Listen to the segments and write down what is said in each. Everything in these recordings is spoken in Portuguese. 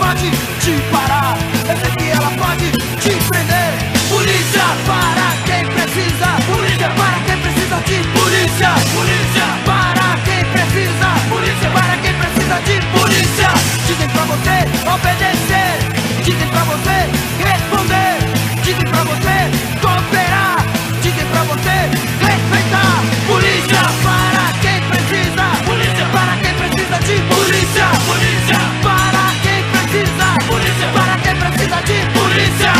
pode te parar, eu sei que ela pode te prender. Polícia para quem precisa, polícia para quem precisa de polícia, polícia para quem precisa, polícia para quem precisa de polícia. Dizem pra você obedecer, dizem pra você responder, dizem pra você cooperar, dizem pra você respeitar. Polícia para quem precisa, polícia para quem precisa de polícia, polícia para quem precisa, polícia para quem precisa de polícia.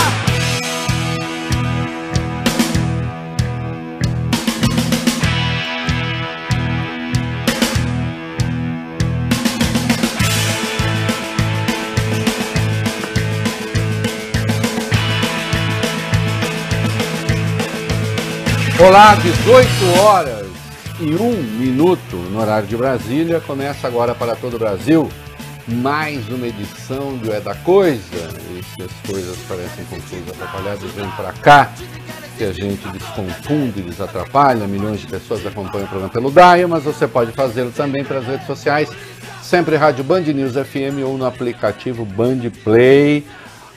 Olá, 18h01 no horário de Brasília. Começa agora para todo o Brasil mais uma edição do É da Coisa. E se as coisas parecem confusas, atrapalhadas, vem para cá, que a gente desconfunde, desatrapalha. Milhões de pessoas acompanham o programa pelo Daia, mas você pode fazê-lo também pelas redes sociais, sempre Rádio BandNews FM ou no aplicativo Band Play.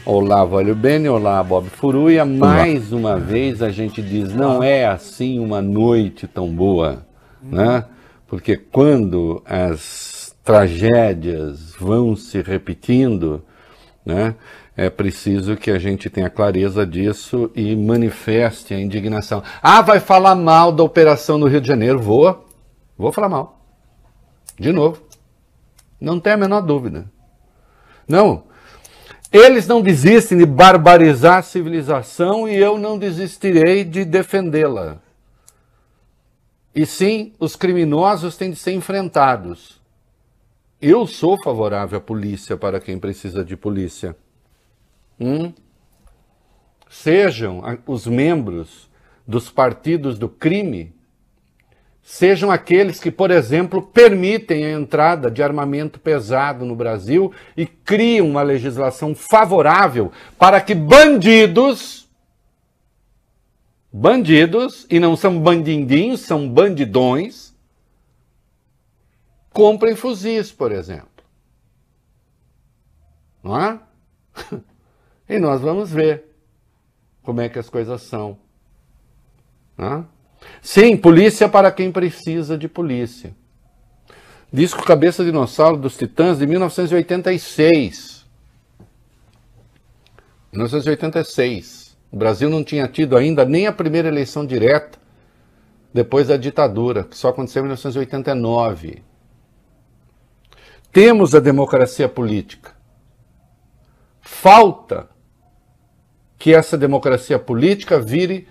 Olá, Valeu Bene, olá, Bob Furuia. Mais uma vez a gente diz, não é assim uma noite tão boa, né? Porque quando as tragédias vão se repetindo, né, é preciso que a gente tenha clareza disso e manifeste a indignação. Ah, vai falar mal da operação no Rio de Janeiro? Vou falar mal. De novo. Não tem a menor dúvida. Não. Eles não desistem de barbarizar a civilização e eu não desistirei de defendê-la. E sim, os criminosos têm de ser enfrentados. Eu sou favorável à polícia para quem precisa de polícia. Sejam os membros dos partidos do crime, sejam aqueles que, por exemplo, permitem a entrada de armamento pesado no Brasil e criam uma legislação favorável para que bandidos, e não são bandindinhos, são bandidões, comprem fuzis, por exemplo. Não é? E nós vamos ver como é que as coisas são. Não é? Sim, polícia para quem precisa de polícia. Disco Cabeça Dinossauro dos Titãs de 1986. 1986. O Brasil não tinha tido ainda nem a primeira eleição direta depois da ditadura, que só aconteceu em 1989. Temos a democracia política. Falta que essa democracia política vire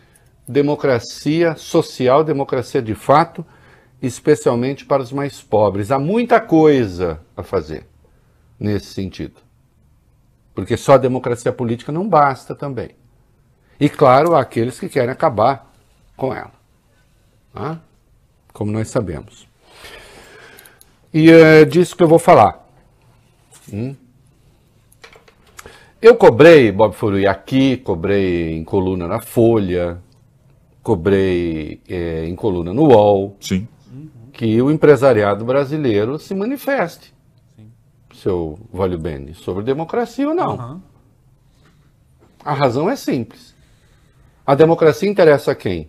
democracia social, democracia de fato, especialmente para os mais pobres. Há muita coisa a fazer nesse sentido. Porque só a democracia política não basta também. E claro, há aqueles que querem acabar com ela. Tá? Como nós sabemos. E é disso que eu vou falar. Eu cobrei, Bob Furui, aqui, cobrei em coluna na Folha, cobrei em coluna no UOL, sim, que o empresariado brasileiro se manifeste, sim, seu Valeu Bene, sobre democracia ou não. A razão é simples. A democracia interessa a quem?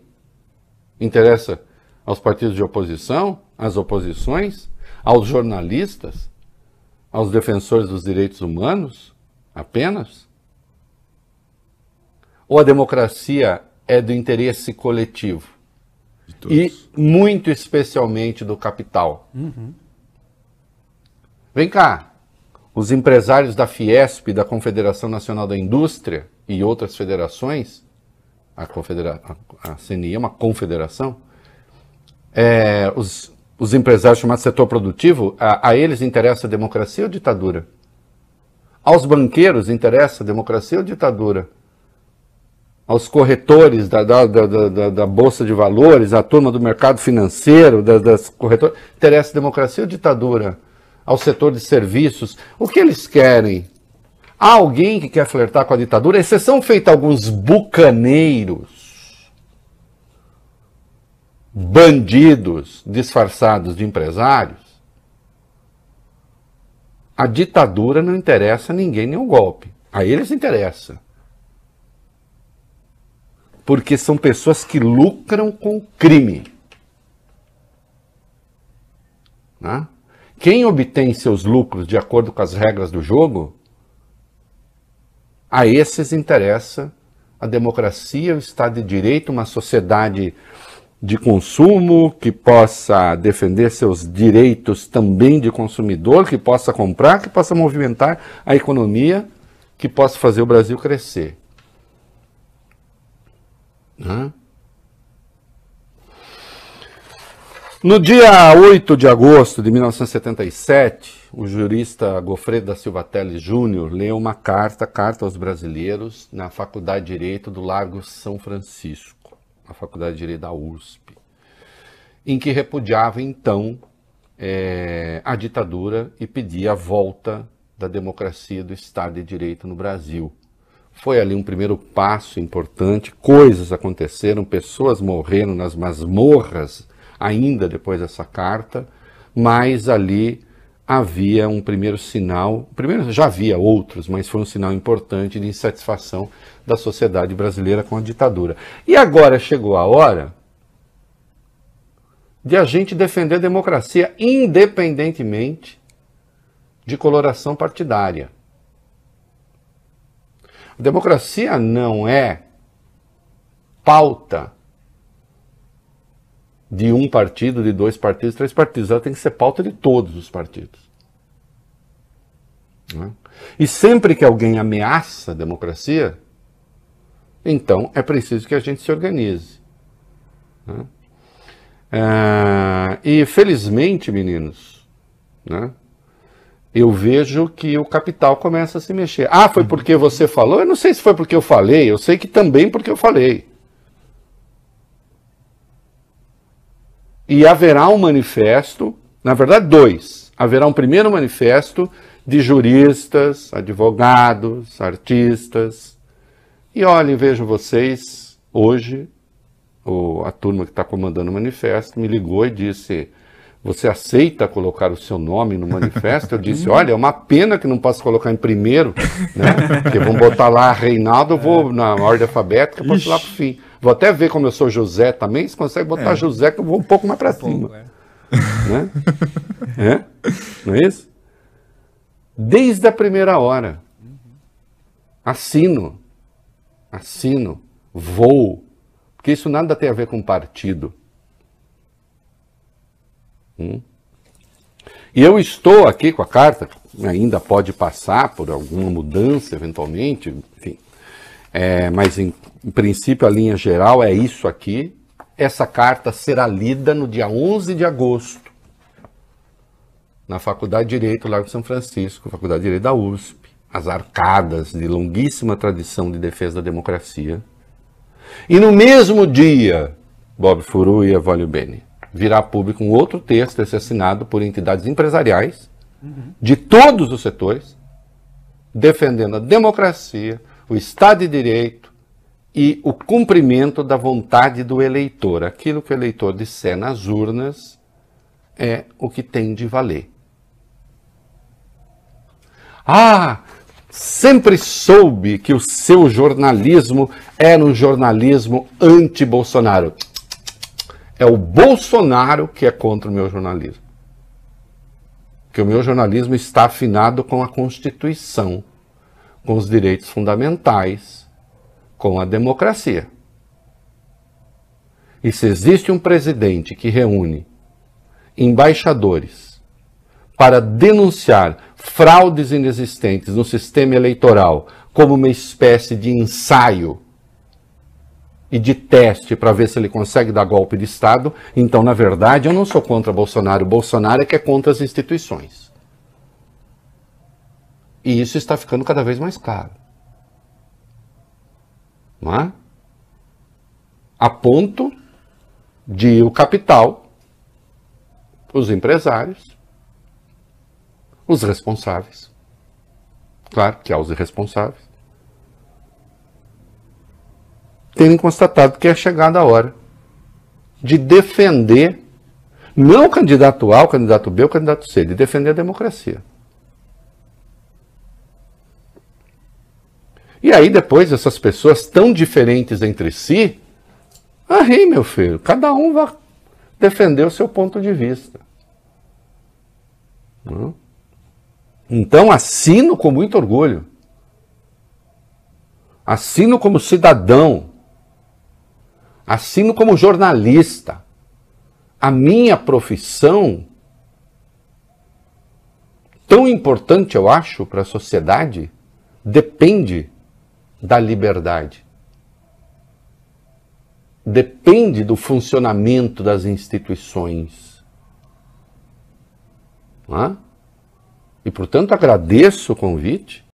Interessa aos partidos de oposição, às oposições, aos jornalistas, aos defensores dos direitos humanos apenas? Ou a democracia é do interesse coletivo e muito especialmente do capital? Vem cá, os empresários da FIESP, da Confederação Nacional da Indústria e outras federações, a CNI é uma confederação, os empresários chamados setor produtivo, a eles interessa a democracia ou ditadura? Aos banqueiros interessa a democracia ou ditadura? Aos corretores da Bolsa de Valores, à turma do mercado financeiro, das corretoras, interessa democracia ou ditadura? Ao setor de serviços, o que eles querem? Há alguém que quer flertar com a ditadura? Exceção feita a alguns bucaneiros, bandidos disfarçados de empresários, a A ditadura não interessa a ninguém, nenhum golpe. A eles interessa. Porque são pessoas que lucram com o crime. Né? Quem obtém seus lucros de acordo com as regras do jogo, a esses interessa a democracia, o Estado de Direito, uma sociedade de consumo que possa defender seus direitos também de consumidor, que possa comprar, que possa movimentar a economia, que possa fazer o Brasil crescer. Né? No dia 8 de agosto de 1977, o jurista Goffredo da Silva Teles Jr. leu uma carta aos brasileiros, na Faculdade de Direito do Largo São Francisco, a Faculdade de Direito da USP, em que repudiava, então, a ditadura e pedia a volta da democracia, do Estado de Direito no Brasil. Foi ali um primeiro passo importante, coisas aconteceram, pessoas morreram nas masmorras, ainda depois dessa carta, mas ali havia um primeiro sinal, primeiro já havia outros, mas foi um sinal importante de insatisfação da sociedade brasileira com a ditadura. E agora chegou a hora de a gente defender a democracia independentemente de coloração partidária. A democracia não é pauta de um partido, de dois partidos, três partidos. Ela tem que ser pauta de todos os partidos. Né? E sempre que alguém ameaça a democracia, então é preciso que a gente se organize. Né? E felizmente, meninos, né, eu vejo que o capital começa a se mexer. Ah, foi porque você falou? Eu não sei se foi porque eu falei, eu sei que também porque eu falei. E haverá um manifesto, na verdade dois, haverá um primeiro manifesto de juristas, advogados, artistas. E olhem, vejo vocês, hoje, a turma que está comandando o manifesto me ligou e disse, você aceita colocar o seu nome no manifesto? Eu disse, olha, é uma pena que não posso colocar em primeiro, né? Porque vão botar lá Reinaldo, eu vou na ordem alfabética, posso ir lá para o fim. Vou até ver como eu sou José também, se consegue botar José, que eu vou um pouco mais para cima. Né? Não é isso? Desde a primeira hora. Assino. Assino. Vou. Porque isso nada tem a ver com partido. E eu estou aqui com a carta, ainda pode passar por alguma mudança eventualmente, enfim. Mas, em princípio, a linha geral é isso aqui. Essa carta será lida no dia 11 de agosto, na Faculdade de Direito, Largo São Francisco, Faculdade de Direito da USP, as arcadas de longuíssima tradição de defesa da democracia. E no mesmo dia, Bob Furu e Evólio Bene, virá público um outro texto, esse assinado por entidades empresariais, de todos os setores, defendendo a democracia, o Estado de Direito e o cumprimento da vontade do eleitor. Aquilo que o eleitor disser nas urnas é o que tem de valer. Ah, sempre soube que o seu jornalismo era um jornalismo anti-Bolsonaro. É o Bolsonaro que é contra o meu jornalismo. Porque o meu jornalismo está afinado com a Constituição, com os direitos fundamentais, com a democracia. E se existe um presidente que reúne embaixadores para denunciar fraudes inexistentes no sistema eleitoral como uma espécie de ensaio e de teste para ver se ele consegue dar golpe de Estado, então, na verdade, eu não sou contra Bolsonaro. Bolsonaro é que é contra as instituições. E isso está ficando cada vez mais claro. Não é? A ponto de o capital, os empresários, os responsáveis. Claro que há os irresponsáveis. Terem constatado que é chegada a hora de defender, não o candidato A, o candidato B, o candidato C, de defender a democracia. E aí depois essas pessoas tão diferentes entre si, aí, meu filho, cada um vai defender o seu ponto de vista. Então assino com muito orgulho. Assino como cidadão. Assino como jornalista. A minha profissão, tão importante eu acho para a sociedade, depende da liberdade. Depende do funcionamento das instituições. Não é? E, portanto, agradeço o convite.